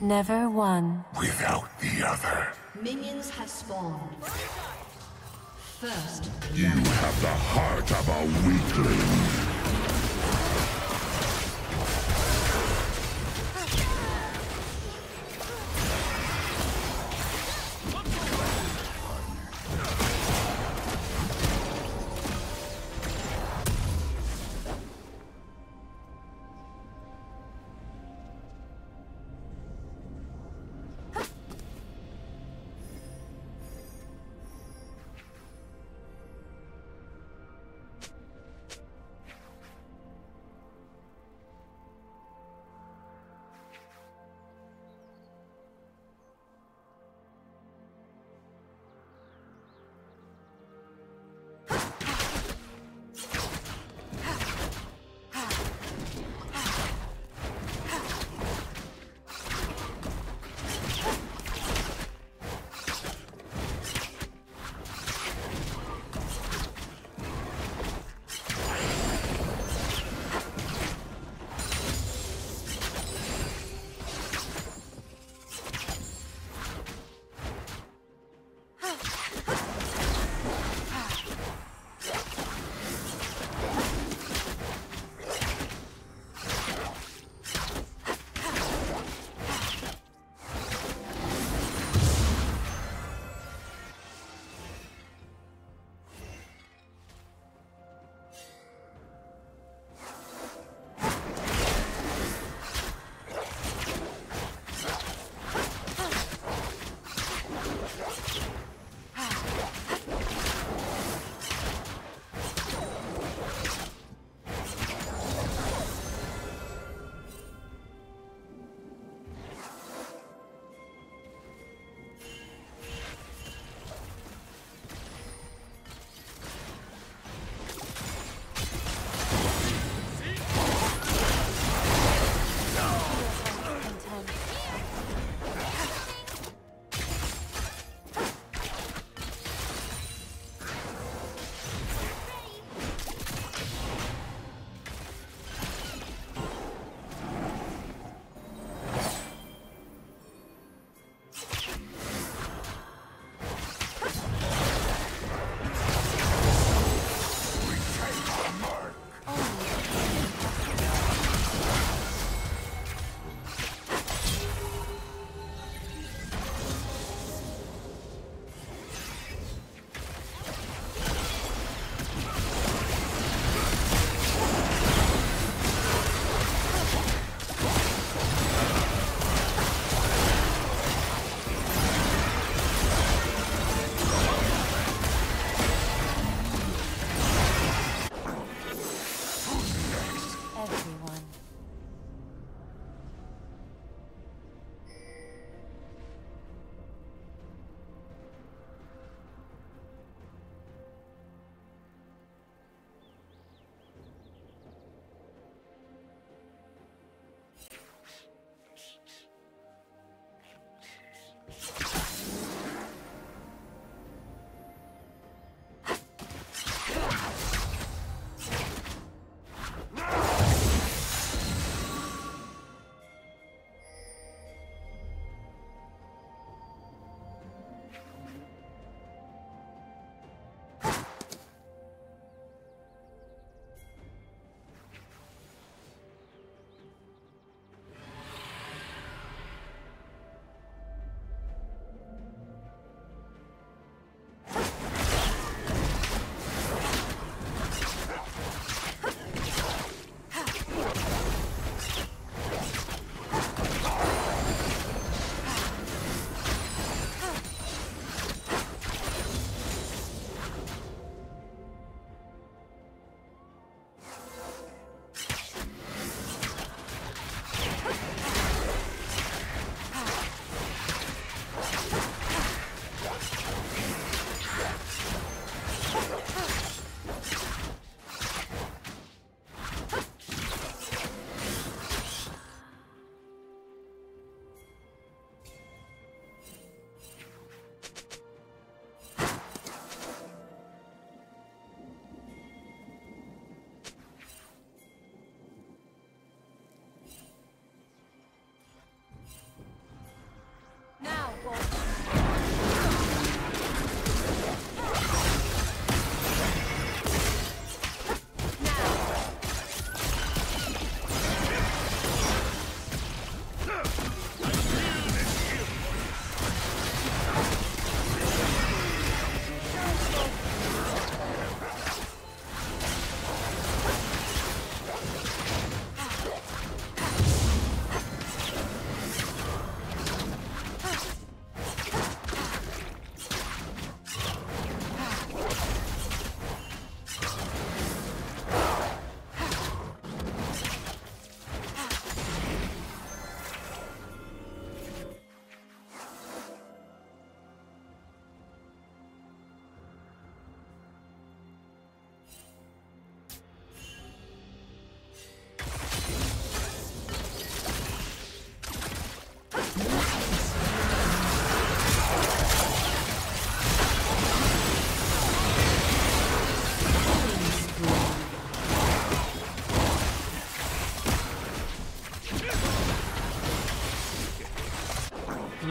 Never one without the other. Minions have spawned. First, you have the heart of a weakling.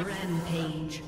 Rampage. Yeah.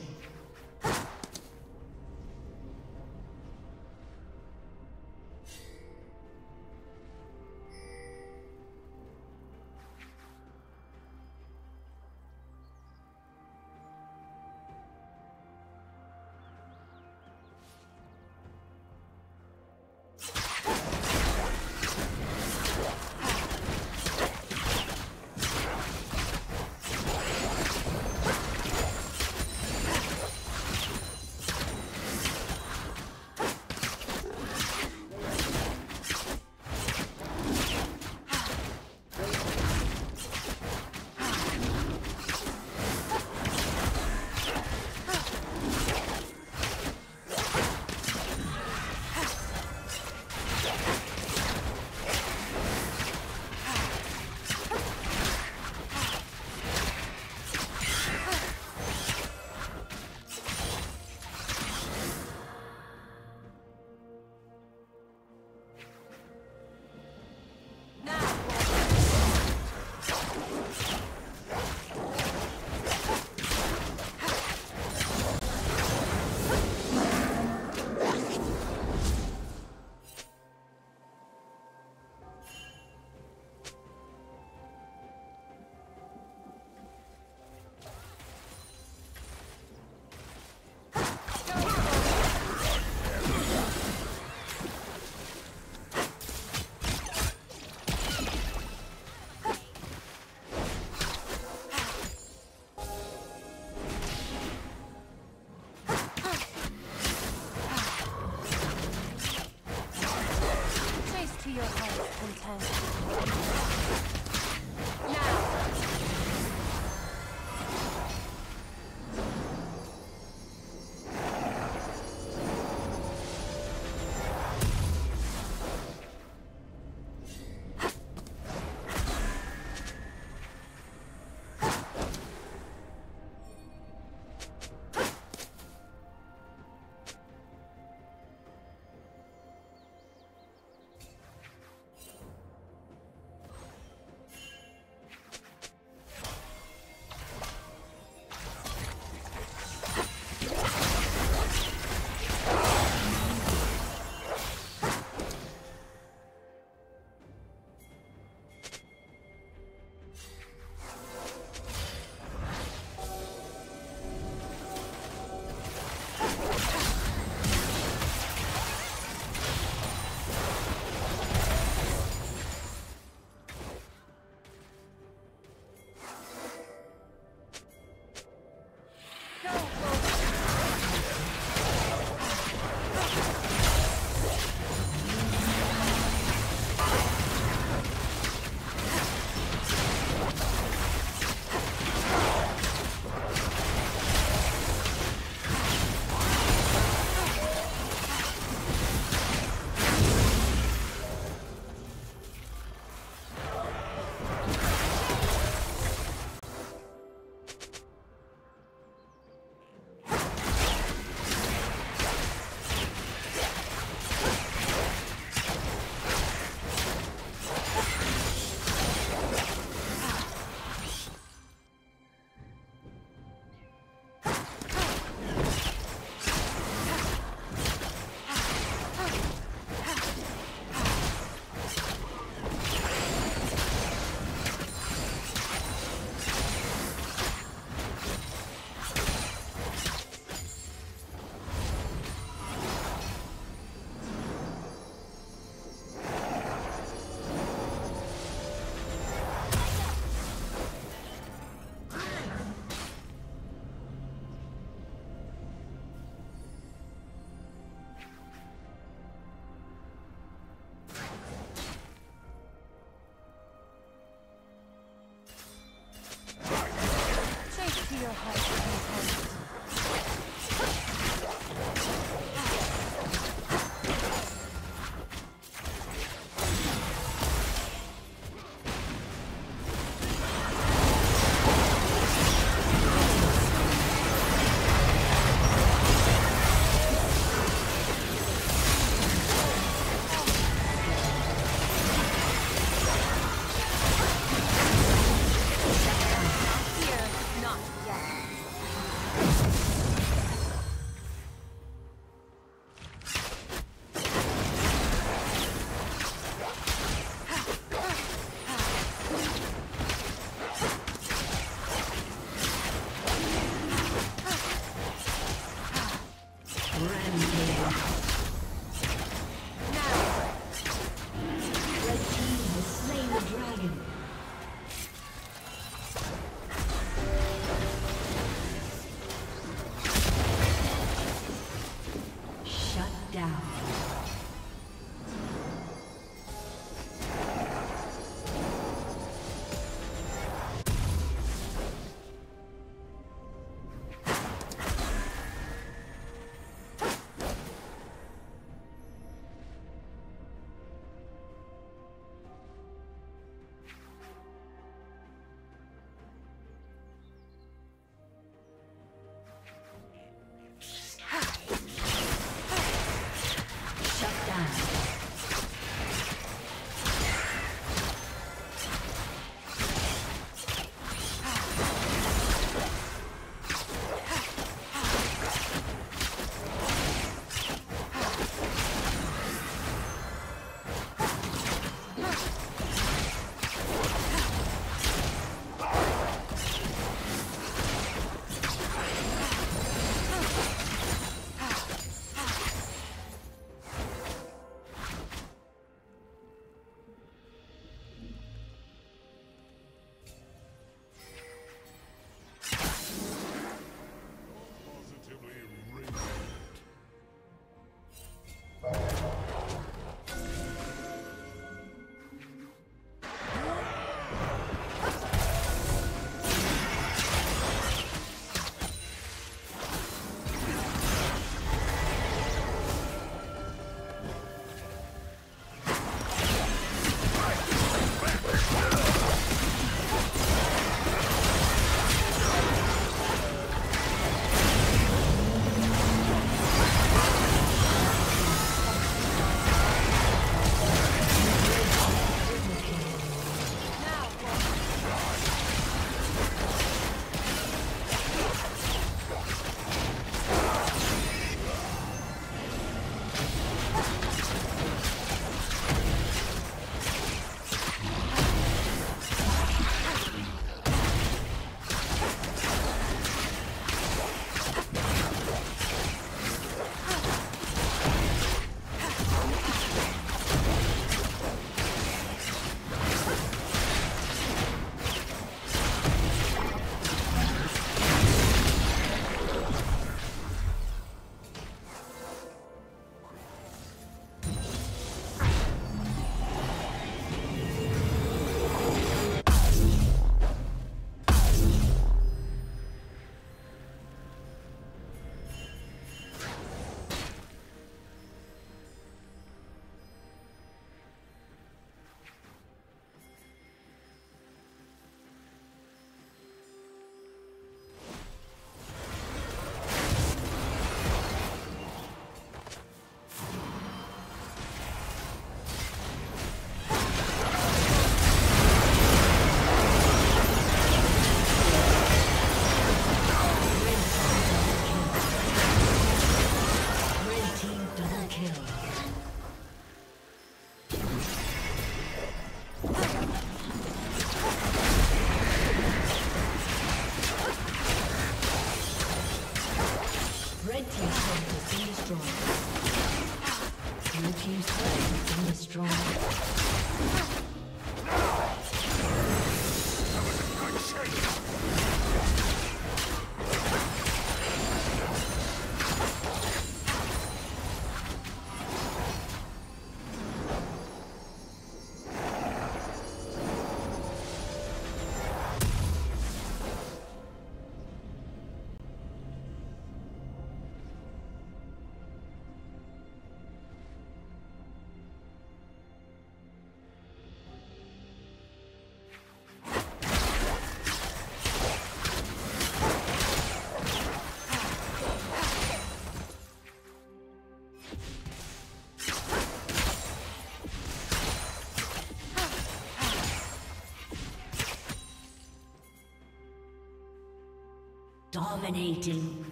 Dominating.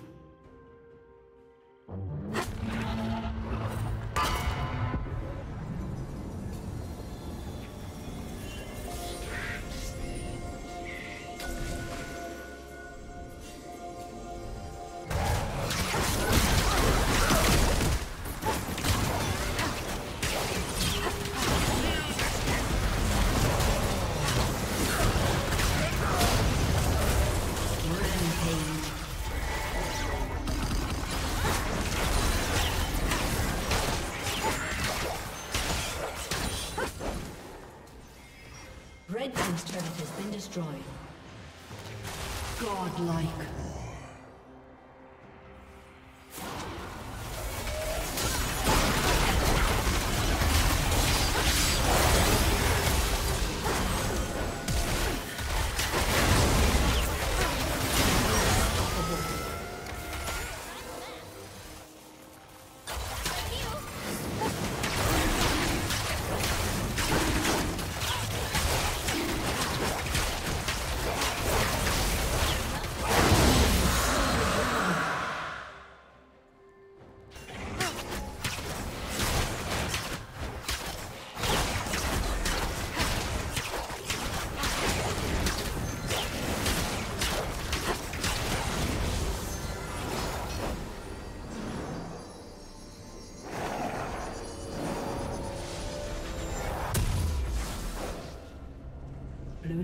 Red Team's turret has been destroyed. Godlike. Blue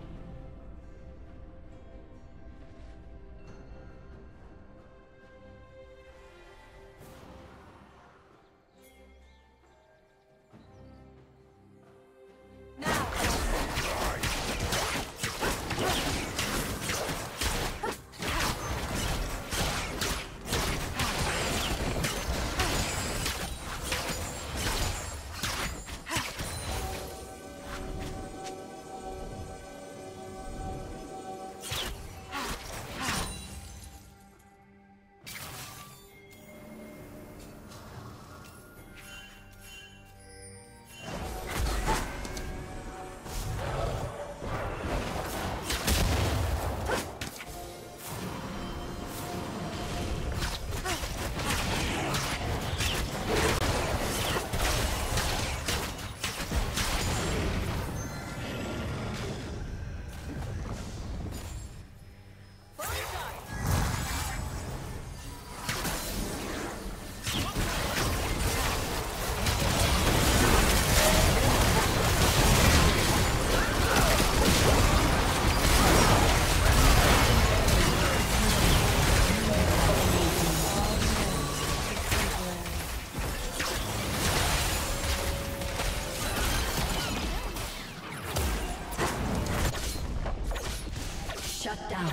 Shut down.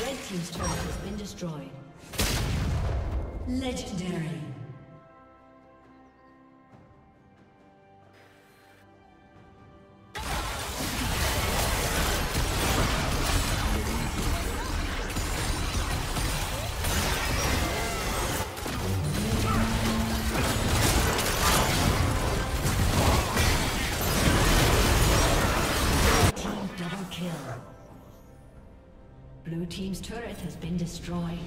Red Team's turret has been destroyed. Legendary. Blue Team's turret has been destroyed.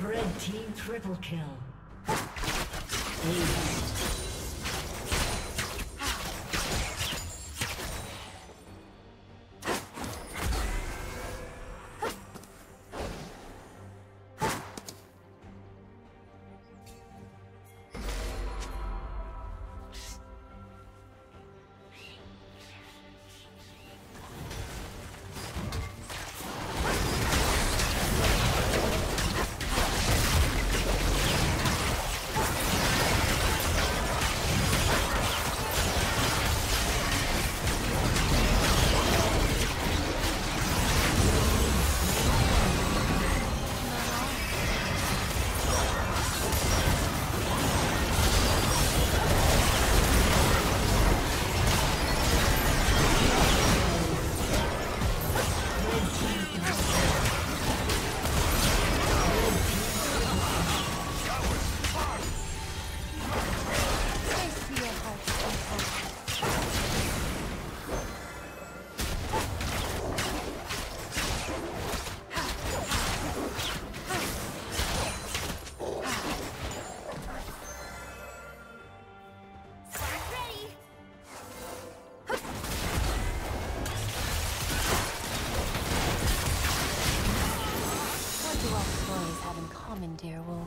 Red Team triple kill. Ace. in common, dear wolf.